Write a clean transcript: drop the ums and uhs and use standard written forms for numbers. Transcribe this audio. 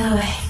that way.